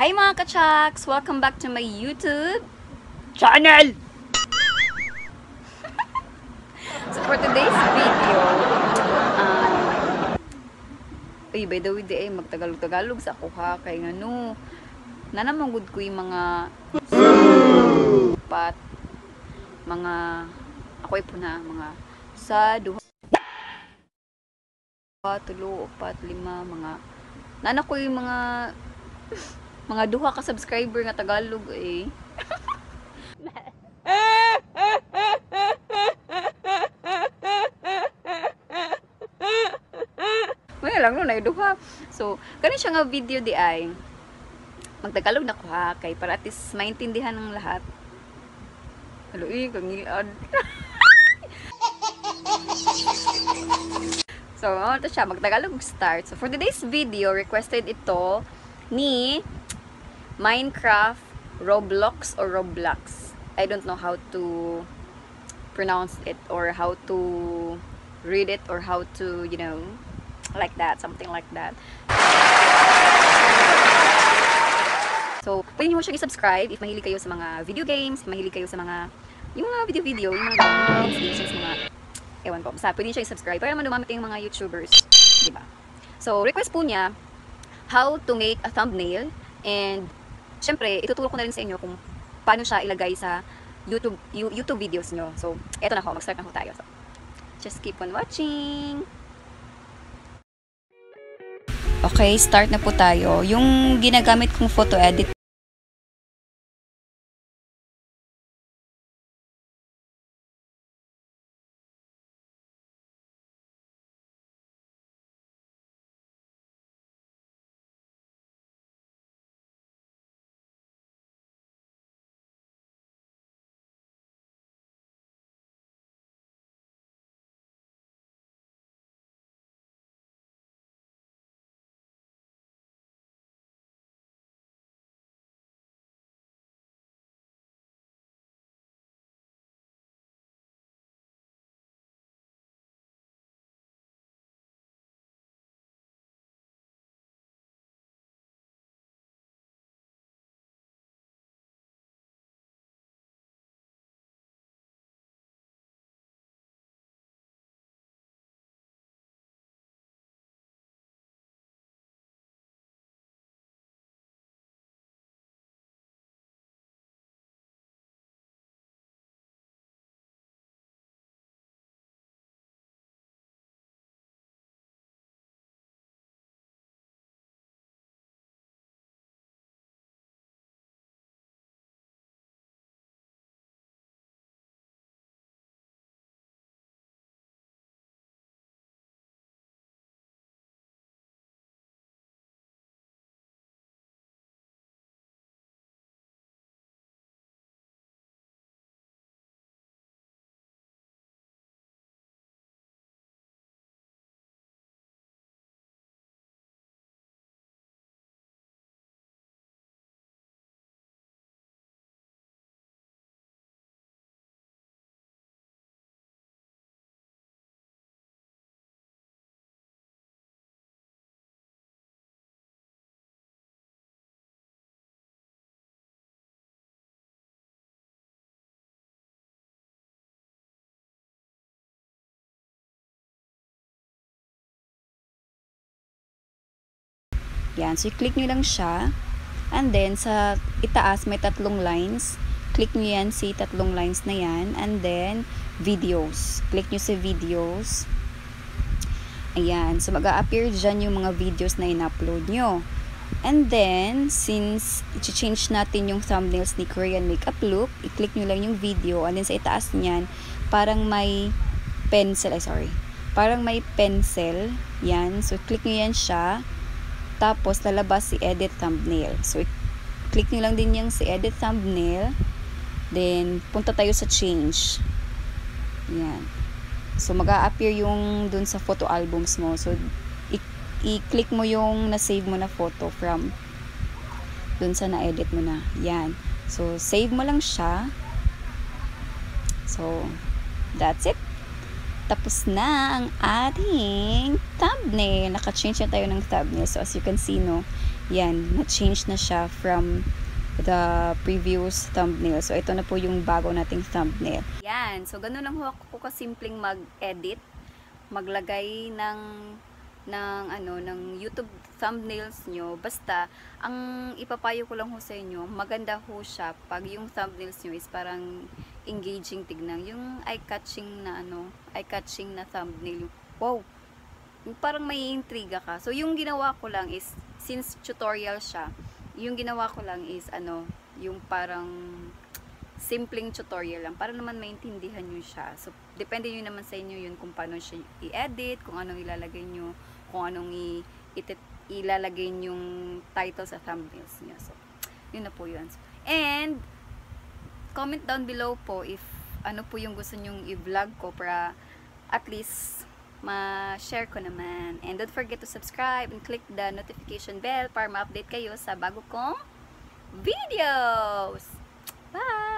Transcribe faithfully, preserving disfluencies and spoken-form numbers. Hi mga ka-chucks! Welcome back to my YouTube channel! So for today's video, um, uy, by the way, di ay magtagalog-tagalog sa kuha kay nga no, nanamangod ko yung mga pat, mga, ako ay puna, mga sa duha, tulo, upat, lima, mga, nanak ko yung mga, mga duha ka subscriber nga Tagalog eh. May lang no na duha. So, kani siya nga video di ay magtagalog na ko ha kay para at least maintindihan ng lahat. Hello eh, kangilad. So, ito siya magtagalog start. So, for today's video requested ito ni Minecraft, Roblox, or Roblox. I don't know how to pronounce it or how to read it or how to, you know, like that, something like that. So, pwede nyo mo siya i-subscribe if mahilig kayo sa mga video games, mahilig kayo sa mga, yung mga video-video, yung mga games, mga, ewan ko, basta, pwede nyo siya i-subscribe para naman dumamit yung mga YouTubers, diba? So, request po niya, how to make a thumbnail. And, syempre, ituturo ko na rin sa inyo kung paano siya ilagay sa YouTube YouTube videos nyo. So, eto na ako. Mag-start na ako tayo. So, just keep on watching! Okay, start na po tayo. Yung ginagamit kong photo edit. Yan. So, i-click nyo lang siya. And then, sa itaas, may tatlong lines. Click nyo yan, si tatlong lines na yan. And then, videos. Click nyo sa videos. Ayan. So, mag-a-appear dyan yung mga videos na in-upload nyo. And then, since i-change natin yung thumbnails ni Korean Makeup Look, i-click nyo lang yung video. And then, sa itaas niyan, parang may pencil. Ay, sorry. Parang may pencil. Yan. So, click nyo yan siya. Tapos, lalabas si edit thumbnail. So, click nyo lang din yung si edit thumbnail. Then, punta tayo sa change. Yan. So, mag-a-appear yung dun sa photo albums mo. So, i-click mo yung na-save mo na photo from dun sa na-edit mo na. Yan. So, save mo lang siya. So, that's it. Tapos na ang ating thumbnail. Naka-change na tayo ng thumbnail. So, as you can see, no, Yan, na-change na siya from the previous thumbnail. So, ito na po yung bago nating thumbnail. Yan. So, ganun lang ho ako kasimpleng mag-edit. Maglagay ng, ng, ano, ng YouTube thumbnails nyo. Basta, ang ipapayo ko lang ho sa inyo, maganda ho siya pag yung thumbnails nyo is parang engaging tignan. Yung eye-catching na, ano, eye-catching na thumbnail. Wow! Parang may intriga ka. So, yung ginawa ko lang is, since tutorial siya, yung ginawa ko lang is, ano, yung parang simpleng tutorial lang. Para naman maintindihan nyo siya. So, depende nyo naman sa inyo yun kung paano siya i-edit, kung anong ilalagay nyo, kung anong ilalagay yung title sa thumbnails nyo. So, yun na po yun. And, comment down below po if ano po yung gusto nyong i-vlog ko para at least ma-share ko naman. And don't forget to subscribe and click the notification bell para ma-update kayo sa bago kong videos. Bye!